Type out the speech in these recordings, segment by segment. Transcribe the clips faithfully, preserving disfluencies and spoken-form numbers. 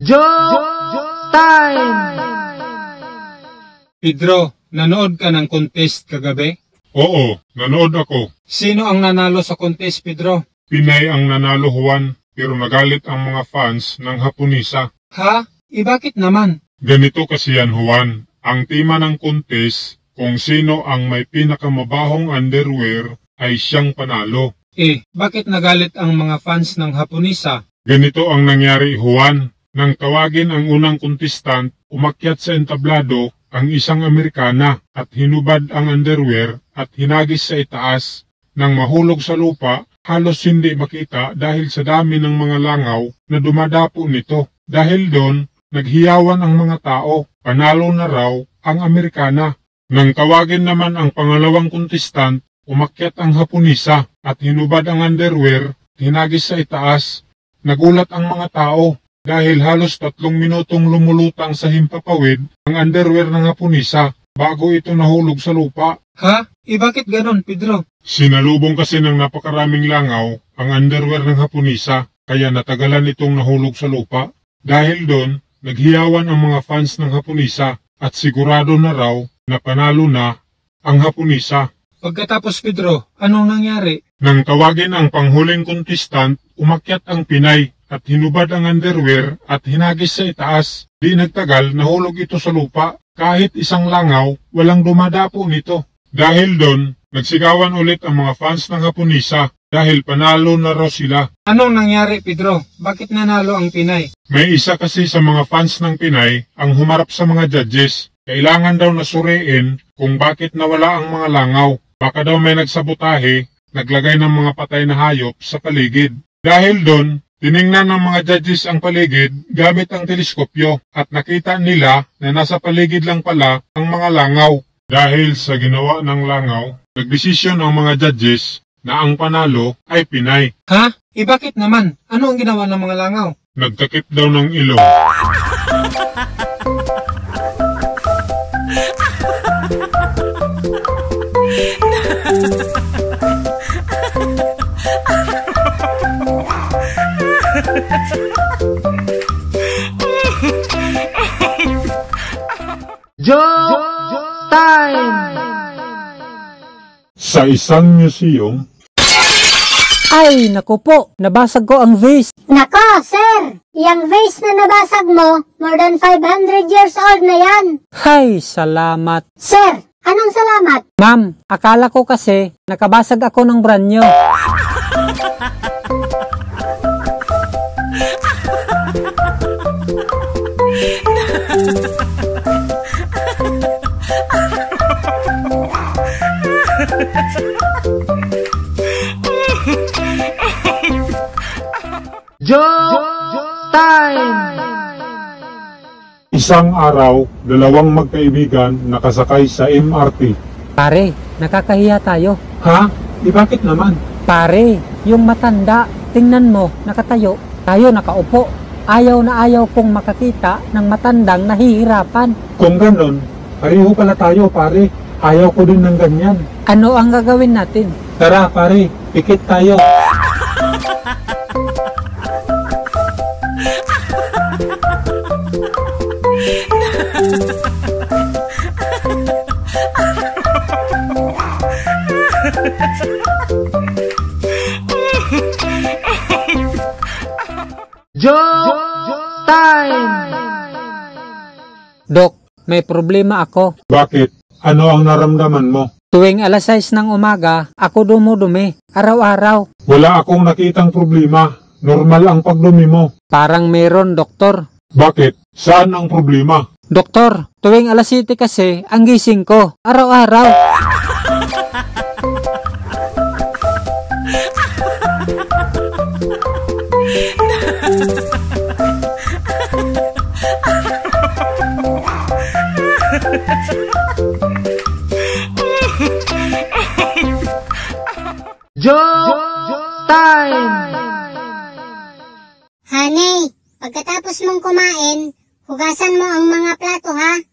Joke time! Pedro, nanood ka ng contest kagabi? Oo, nanood ako. Sino ang nanalo sa contest, Pedro? Pinay ang nanalo, Juan, pero nagalit ang mga fans ng Hapunisa. Ha? E bakit naman? Ganito kasi yan, Juan. Ang tema ng contest, kung sino ang may pinakamabahong underwear, ay siyang panalo. Eh, bakit nagalit ang mga fans ng Hapunisa? Ganito ang nangyari, Juan. Nang tawagin ang unang contestant, umakyat sa entablado ang isang Amerikana at hinubad ang underwear at hinagis sa itaas. Nang mahulog sa lupa, halos hindi makita dahil sa dami ng mga langaw na dumadapo nito. Dahil doon, naghiyawan ang mga tao, panalo na raw ang Amerikana. Nang tawagin naman ang pangalawang contestant, umakyat ang Hapunisa at hinubad ang underwear at hinagis sa itaas. Nagulat ang mga tao. Dahil halos tatlong minutong lumulutang sa himpapawid ang underwear ng Hapunisa bago ito nahulog sa lupa. Ha? E bakit ganon, Pedro? Sinalubong kasi ng napakaraming langaw ang underwear ng Hapunisa kaya natagalan itong nahulog sa lupa. Dahil doon, naghiyawan ang mga fans ng Hapunisa at sigurado na raw na panalo na ang Hapunisa. Pagkatapos, Pedro, anong nangyari? Nang tawagin ang panghuling contestant, umakyat ang Pinay at hinubad ang underwear at hinagis sa itaas. Di nagtagal, nahulog ito sa lupa. Kahit isang langaw, walang dumadapo nito. Dahil doon, nagsigawan ulit ang mga fans ng Hapunisa dahil panalo na raw sila. Anong nangyari, Pedro? Bakit nanalo ang Pinay? May isa kasi sa mga fans ng Pinay ang humarap sa mga judges. Kailangan daw nasuriin kung bakit nawala ang mga langaw. Baka daw may nagsabotahe, naglagay ng mga patay na hayop sa paligid. Dahil doon, tiningnan ng mga judges ang paligid gamit ang teleskopyo at nakita nila na nasa paligid lang pala ang mga langaw. Dahil sa ginawa ng langaw, nagdesisyon ang mga judges na ang panalo ay Pinay. Ha? E bakit naman? Ano ang ginawa ng mga langaw? Nagtakip daw ng ilong. Joke time! Sa isang museum... Ay, naku po! Nabasag ko ang vase! Nako, sir! Yang vase na nabasag mo, more than five hundred years old na yan! Hay, salamat! Sir, anong salamat? Ma'am, akala ko kasi nakabasag ako ng brand new. Joke time! Isang araw, dalawang magkaibigan nakasakay sa M R T. Pare, nakakahiya tayo. Ha? Di bakit naman? Pare, yung matanda, tingnan mo, nakatayo. Tayo nakaupo. Ayaw na ayaw kong makakita ng matandang nahihirapan. Kung ganon, pareho pala tayo, pare. Ayaw ko din ng ganyan. Ano ang gagawin natin? Tara, pare, pikit tayo. Joke time! Dok, may problema ako. Bakit? Ano ang naramdaman mo? Tuwing alas sais ng umaga, ako dumudumi. Araw-araw. Wala akong nakitang problema. Normal ang pagdumi mo. Parang meron, doktor. Bakit? Saan ang problema? Doktor, tuwing alas siyete kasi, ang gising ko. Araw-araw. Joke time! Honey, pagkatapos mong kumain, hugasan mo ang mga plato, ha?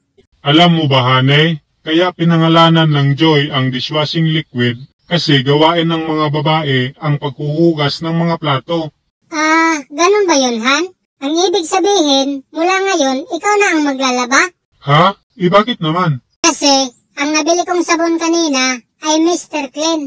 Alam mo ba, Honey? Kaya pinangalanan ng Joy ang dishwashing liquid kasi gawain ng mga babae ang paghuhugas ng mga plato. Ah, ganun ba yun, Han? Ang ibig sabihin, mula ngayon, ikaw na ang maglalaba? Ha? E bakit naman? Kasi, ang nabili kong sabon kanina ay Mister Clean.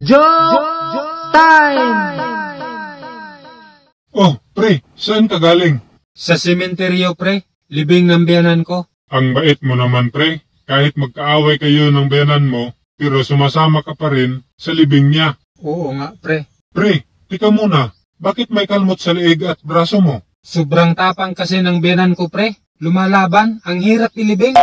Joke time! Oh, pre, saan ka galing? Sa sementeryo, pre. Libing ng biyanan ko. Ang bait mo naman, pre. Kahit magkaaway kayo ng biyanan mo, pero sumasama ka pa rin sa libing niya. Oo nga, pre. Pre, tika muna. Bakit may kalmot sa leeg at braso mo? Sobrang tapang kasi ng biyanan ko, pre. Lumalaban, ang hirap ilibing.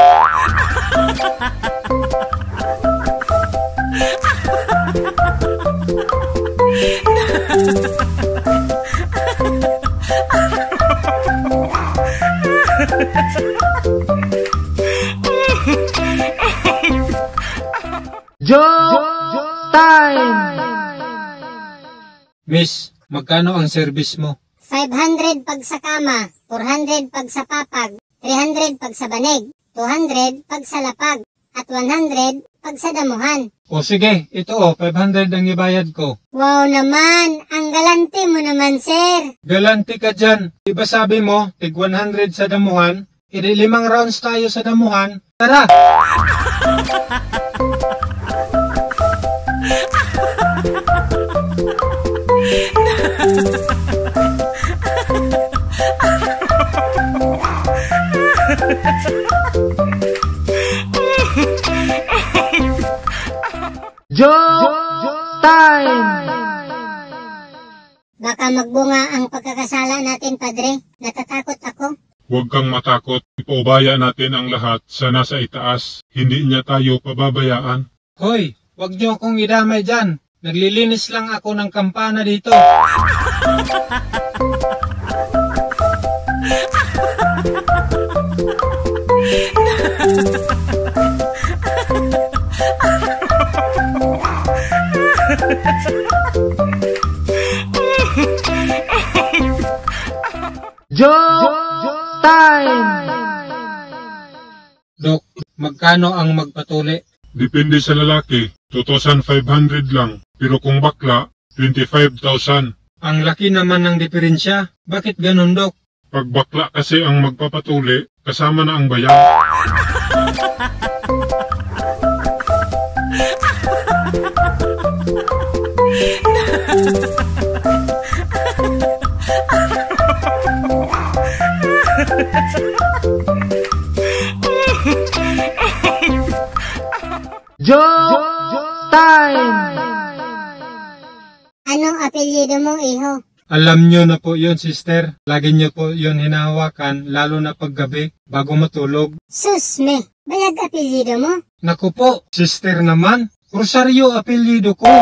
Joke time! Miss, magkano ang service mo? five hundred pag sa kama, four hundred pag sa papag, three hundred pag sa banig, two hundred pag sa lapag, at one hundred pag sa damuhan. O sige, ito o, five hundred ang ibayad ko. Wow naman, ang galante mo naman, sir. Galante ka dyan. Diba sabi mo, tig one hundred sa damuhan, iri limang rounds tayo sa damuhan. Tara! Joke time! Baka magbunga ang pagkakasala natin, Padre. Natatakot ako. Huwag kang matakot. Ipaubaya natin ang lahat sa nasa itaas. Hindi niya tayo pababayaan. Hoy, huwag niyo akong idamay dyan. Naglilinis lang ako ng kampana dito. Joke time! Dok, magkano ang magpatuli? Depende sa lalaki, two thousand five hundred lang. Pero kung bakla, twenty-five thousand. Ang laki naman ng diferensya. Bakit ganun, Dok? Pag bakla kasi ang magpapatuli, kasama na ang bayan. Joke time! Anong apelyido mong iho? Alam nyo na po yun, sister. Lagi nyo po yun hinahawakan, lalo na paggabi, bago matulog. Sus me, bayag apelyido mo? Naku po, sister naman. Rosario apelyido ko.